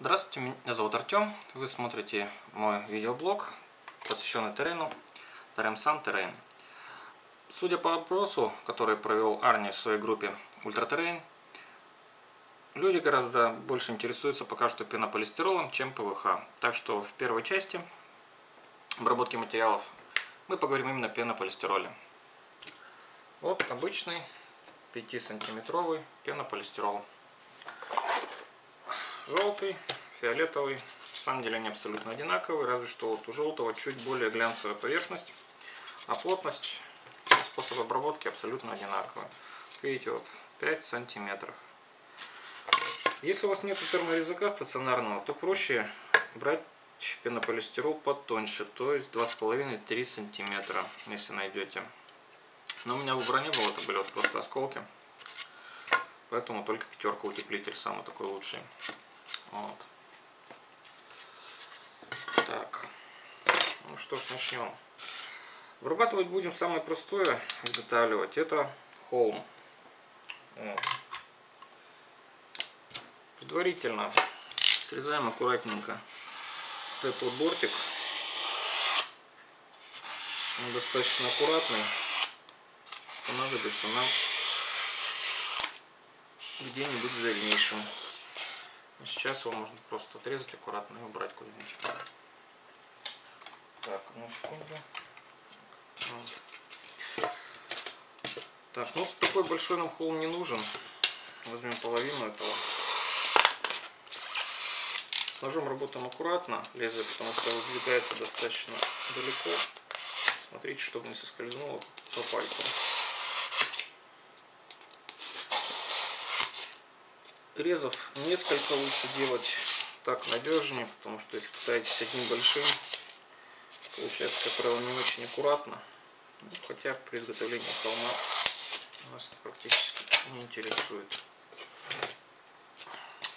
Здравствуйте, меня зовут Артем. Вы смотрите мой видеоблог, посвященный террену Таремсан Террейн. Судя по опросу, который провел Арни в своей группе Ультра Террейн, люди гораздо больше интересуются пока что пенополистиролом, чем ПВХ. Так что в первой части обработки материалов мы поговорим именно о пенополистироле. Вот обычный 5-сантиметровый пенополистирол. Желтый, фиолетовый, на самом деле они абсолютно одинаковые, разве что вот у желтого чуть более глянцевая поверхность, а плотность и способ обработки абсолютно одинаковые. Видите, вот 5 сантиметров. Если у вас нет терморезака стационарного, то проще брать пенополистирол потоньше, то есть 2,5-3 сантиметра, если найдете. Но у меня выбора не было, это были вот просто осколки, поэтому только пятерка утеплитель, самый такой лучший. Вот. Так, ну что ж, начнем. Вырабатывать будем самое простое, изготавливать, это холм. Вот. Предварительно срезаем аккуратненько вот этот вот бортик. Он достаточно аккуратный. Понадобится нам где-нибудь в дальнейшем. Сейчас его можно просто отрезать аккуратно и убрать куда-нибудь. Так, ну секунду. Так, ну такой большой нам холм не нужен. Возьмем половину этого. С ножом работаем аккуратно. Лезвие, потому что выдвигается достаточно далеко. Смотрите, чтобы не соскользнуло по пальцу. Резов несколько лучше делать, так надежнее, потому что если пытаетесь одним большим, получается, как правило, не очень аккуратно. Ну, хотя при изготовлении холма нас это практически не интересует.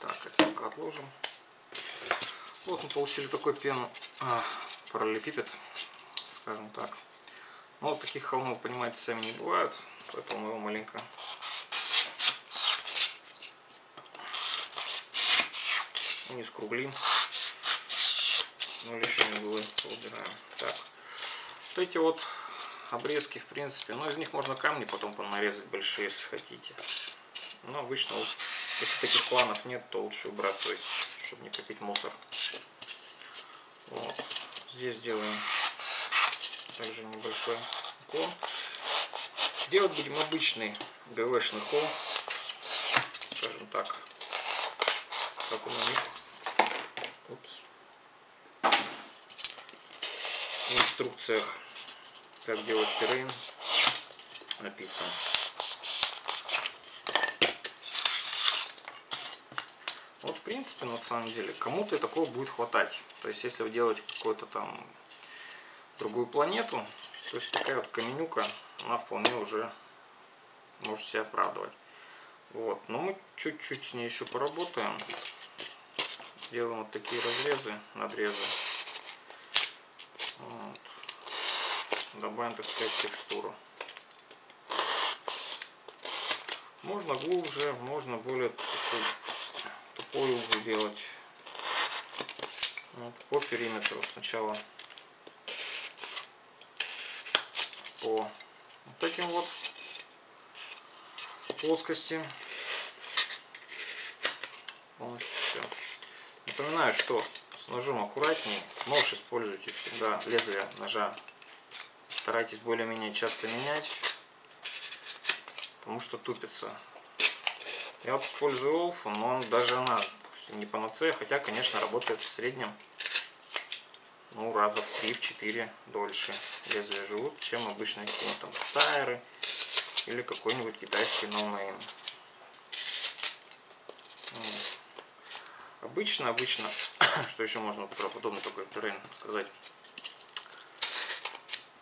Так, это пока отложим. Вот мы получили такой параллелепипед, скажем так. Но вот таких холмов, понимаете, сами не бывают, поэтому мы его маленько не скруглим, но лишние углы убираем. Так, вот эти вот обрезки, в принципе, но из них можно камни потом понарезать большие, если хотите. Но обычно, вот, если таких планов нет, то лучше выбрасывать, чтобы не копить мусор. Вот. Здесь делаем также небольшой уклон. Делать будем обычный ГВшный холм, скажем так, как у них. Упс. В инструкциях, как делать террейн, написано. Вот, в принципе, на самом деле, кому-то и такого будет хватать. То есть, если вы делаете какую-то там другую планету, то есть такая вот каменюка, она вполне уже может себя оправдывать. Вот, но мы чуть-чуть с ней еще поработаем. Делаем вот такие разрезы, надрезы. Вот. Добавим, так сказать, текстуру. Можно глубже, можно более тупой угол делать. Вот, по периметру сначала. По вот таким вот плоскости. Вот, все. Напоминаю, что с ножом аккуратнее. Нож используйте всегда, лезвие ножа старайтесь более-менее часто менять, потому что тупится. Я вот использую Олф, но он, даже она не панацея, хотя, конечно, работает в среднем, ну, раза в 3-4 дольше лезвия живут, чем обычные какие-нибудь там стайры или какой-нибудь китайский ноунейм. Обычно, что еще можно про подобный такой террейн сказать,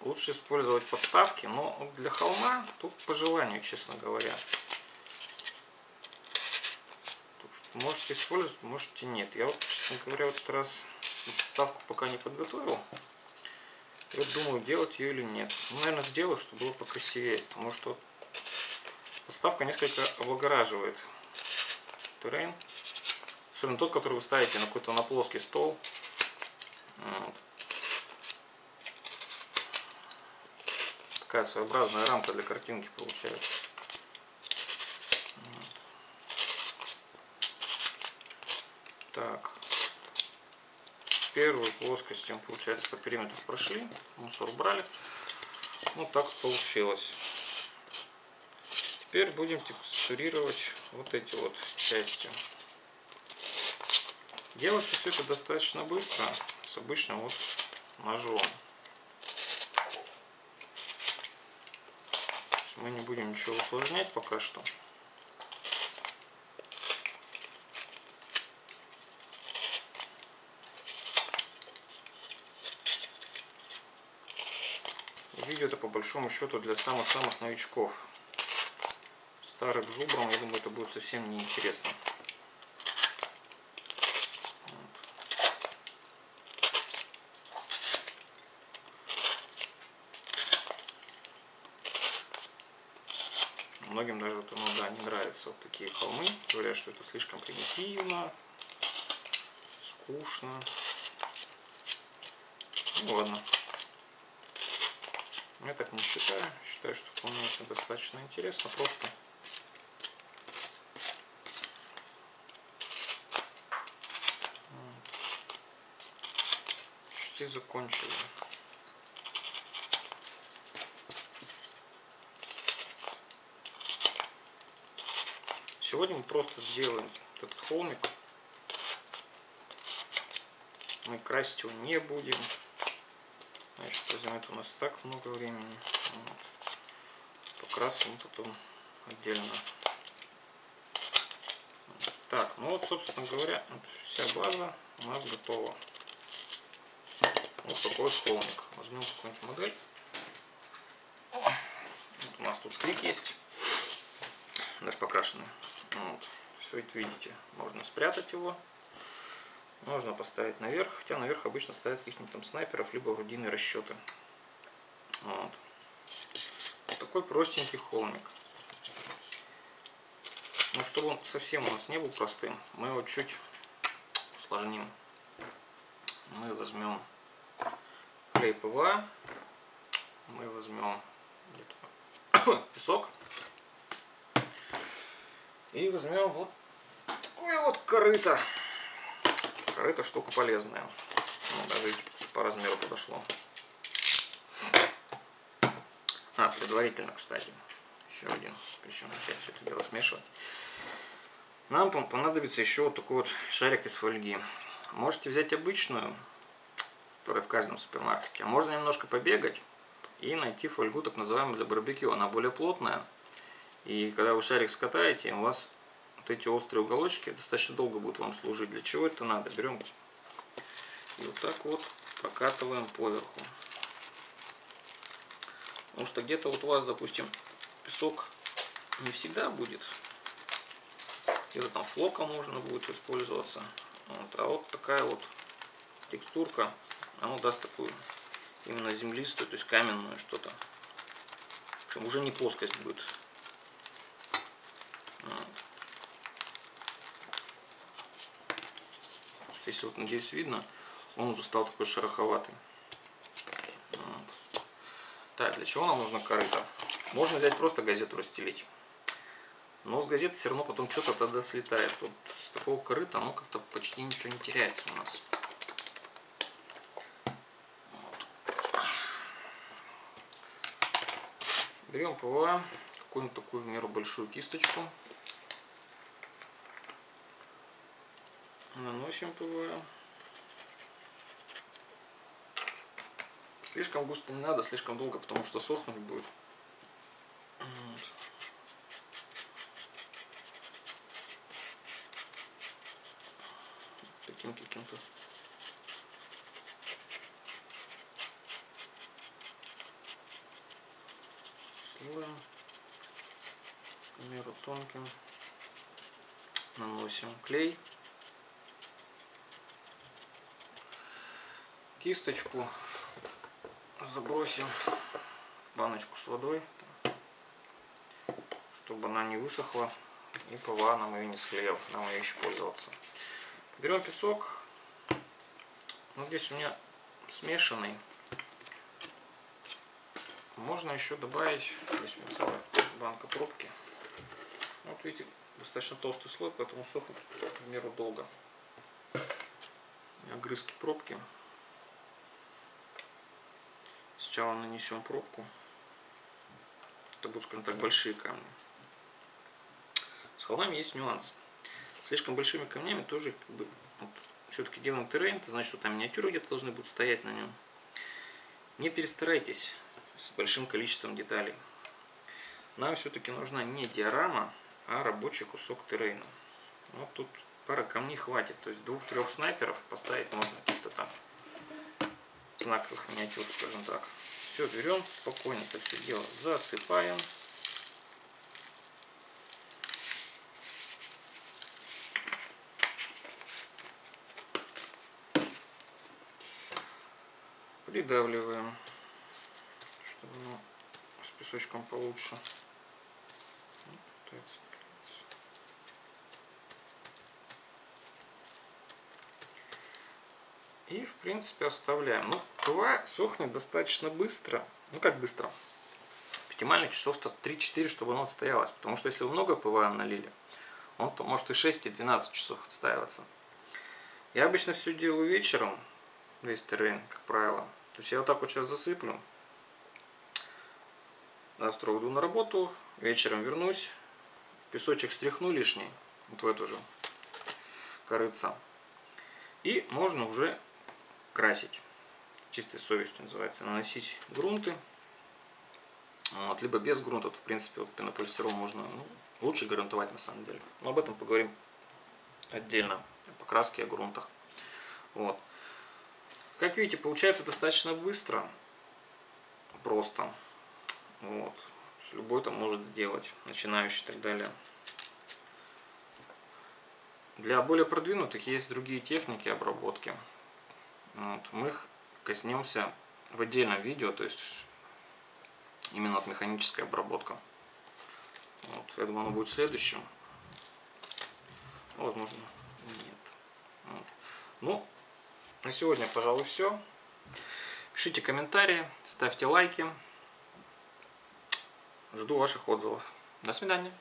лучше использовать подставки, но для холма тут по желанию, честно говоря. Тут можете использовать, можете нет. Я вот, честно говоря, в этот раз подставку пока не подготовил. Я думаю, делать ее или нет. Ну, наверное, сделаю, чтобы было покрасивее, потому что подставка несколько облагораживает террейн. Особенно тот, который вы ставите на какой-то на плоский стол. Вот. Такая своеобразная рамка для картинки получается. Так, первую плоскость мы, получается, по периметру прошли, мусор убрали. Вот так получилось. Теперь будем текстурировать вот эти вот части. Делается все это достаточно быстро, с обычным вот ножом. Мы не будем ничего усложнять пока что. Видео это по большому счету для самых-самых новичков. Старым зубрам, я думаю, это будет совсем неинтересно. Многим даже вот, ну, да, не нравятся вот такие холмы. Говорят, что это слишком примитивно, скучно. Ну ладно. Я так не считаю. Считаю, что вполне это достаточно интересно. Просто почти закончили. Сегодня мы просто сделаем этот холмик. Мы красить его не будем. Значит, займет у нас так много времени. Вот. Покрасим потом отдельно. Так, ну вот, собственно говоря, вот вся база у нас готова. Вот такой холмик. Возьмем какую-нибудь модель. Вот у нас тут склик есть. Даже покрашенный. Вот. Все это видите. Можно спрятать его. Можно поставить наверх, хотя наверх обычно ставят каких-нибудь там снайперов, либо орудийные расчеты. Вот. Вот такой простенький холмик. Но чтобы он совсем у нас не был простым, мы его чуть усложним. Мы возьмем клей ПВХ, мы возьмем песок и возьмем вот такое вот корыто. Корыто штука полезная, ну, даже по размеру подошло. А, предварительно, кстати, еще один, причем начать все это дело смешивать. Нам понадобится еще вот такой вот шарик из фольги. Можете взять обычную, которая в каждом супермаркете, а можно немножко побегать и найти фольгу, так называемую, для барбекю. Она более плотная, и когда вы шарик скатаете, у вас эти острые уголочки достаточно долго будут вам служить. Для чего это надо? Берем и вот так вот прокатываем поверху. Потому что где-то вот у вас, допустим, песок не всегда будет. Где-то там флоком можно будет использоваться. Вот. А вот такая вот текстурка, она даст такую именно землистую, то есть каменную что-то. В общем, уже не плоскость будет. Если вот, надеюсь, видно, он уже стал такой шероховатый. Вот. Так, для чего нам нужно корыто? Можно взять просто газету расстелить. Но с газеты все равно потом что-то тогда слетает. Вот с такого корыта оно как-то почти ничего не теряется у нас. Вот. Берем ПВХ, какую-нибудь такую в меру большую кисточку. Наносим ПВХ. Слишком густо не надо, слишком долго, потому что сохнуть будет. Вот. Таким каким-то. Слоем. К примеру, тонким. Наносим клей. Кисточку забросим в баночку с водой, чтобы она не высохла и ПВХ нам ее не склеил, нам ее еще пользоваться. Берем песок. Ну, здесь у меня смешанный. Можно еще добавить, здесь у меня целая банка пробки. Вот видите, достаточно толстый слой, поэтому сохнет в меру долго. Огрызки пробки. Сначала нанесем пробку. Это будут, скажем так, большие камни. С холмами есть нюанс. Слишком большими камнями тоже как бы, вот, все-таки делаем террейн, это значит, что там миниатюры где-то должны будут стоять на нем. Не перестарайтесь с большим количеством деталей. Нам все-таки нужна не диорама, а рабочий кусок террейна. Вот тут пара камней хватит, то есть 2-3 снайперов поставить можно каких-то там знаковых миниатюр, скажем так. Все, берем, спокойно это все дело засыпаем. Придавливаем, чтобы оно с песочком получше. И, в принципе, оставляем. Ну, ПВХ сохнет достаточно быстро. Ну, как быстро? Оптимально часов-то 3-4, чтобы оно отстоялось. Потому что, если вы много ПВХ налили, он-то может и 6, и 12 часов отстаиваться. Я обычно все делаю вечером, весь террейн, как правило. То есть, я вот так вот сейчас засыплю. Завтра уйду на работу, вечером вернусь. Песочек стряхну лишний, вот в эту же корыца. И можно уже красить, чистой совестью называется, наносить грунты, вот, либо без грунта, в принципе, вот, пенополистирол можно, ну, лучше гарантовать на самом деле. Но об этом поговорим отдельно, о покраске, о грунтах. Вот. Как видите, получается достаточно быстро, просто, вот. Любой там может сделать, начинающий и так далее. Для более продвинутых есть другие техники обработки. Вот. Мы их коснемся в отдельном видео, то есть именно от механической обработки. Вот. Я думаю, оно будет следующим. Возможно, нет. Вот. Ну, на сегодня, пожалуй, все. Пишите комментарии, ставьте лайки. Жду ваших отзывов. До свидания.